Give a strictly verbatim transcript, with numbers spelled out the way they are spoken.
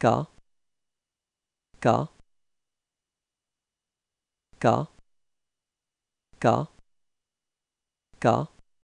ka ka ka ka ka